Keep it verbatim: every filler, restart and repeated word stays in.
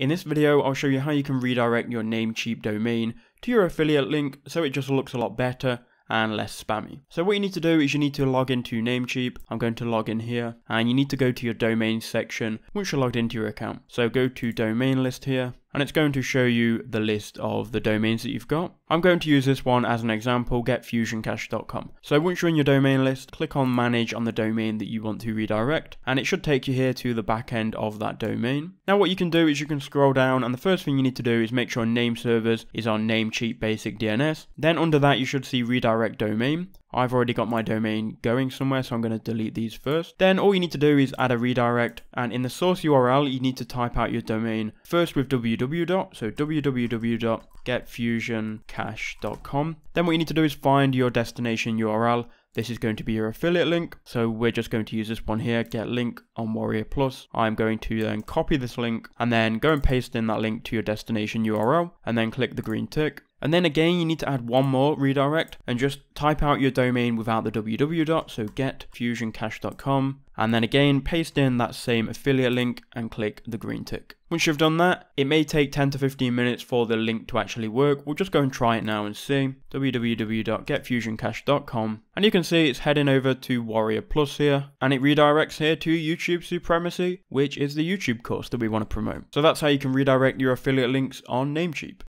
In this video, I'll show you how you can redirect your Namecheap domain to your affiliate link so it just looks a lot better and less spammy. So what you need to do is you need to log into Namecheap. I'm going to log in here, and you need to go to your domain section once you're logged into your account. So go to domain list here, and it's going to show you the list of the domains that you've got. I'm going to use this one as an example, get fusion cash dot com. So once you're in your domain list, click on manage on the domain that you want to redirect, and it should take you here to the back end of that domain. Now what you can do is you can scroll down, and the first thing you need to do is make sure name servers is on Namecheap basic D N S. Then under that you should see redirect domain. I've already got my domain going somewhere, so I'm going to delete these first. Then all you need to do is add a redirect, and in the source U R L you need to type out your domain first with www. So www dot get fusion cash dot com. Then what you need to do is find your destination U R L. This is going to be your affiliate link, so we're just going to use this one here, get link on Warrior Plus. I'm going to then copy this link and then go and paste in that link to your destination U R L and then click the green tick. And then again, you need to add one more redirect and just type out your domain without the www. So get fusion cash dot com. And then again, paste in that same affiliate link and click the green tick. Once you've done that, it may take ten to fifteen minutes for the link to actually work. We'll just go and try it now and see. www dot get fusion cash dot com. And you can see it's heading over to Warrior Plus here, and it redirects here to YouTube Supremacy, which is the YouTube course that we want to promote. So that's how you can redirect your affiliate links on Namecheap.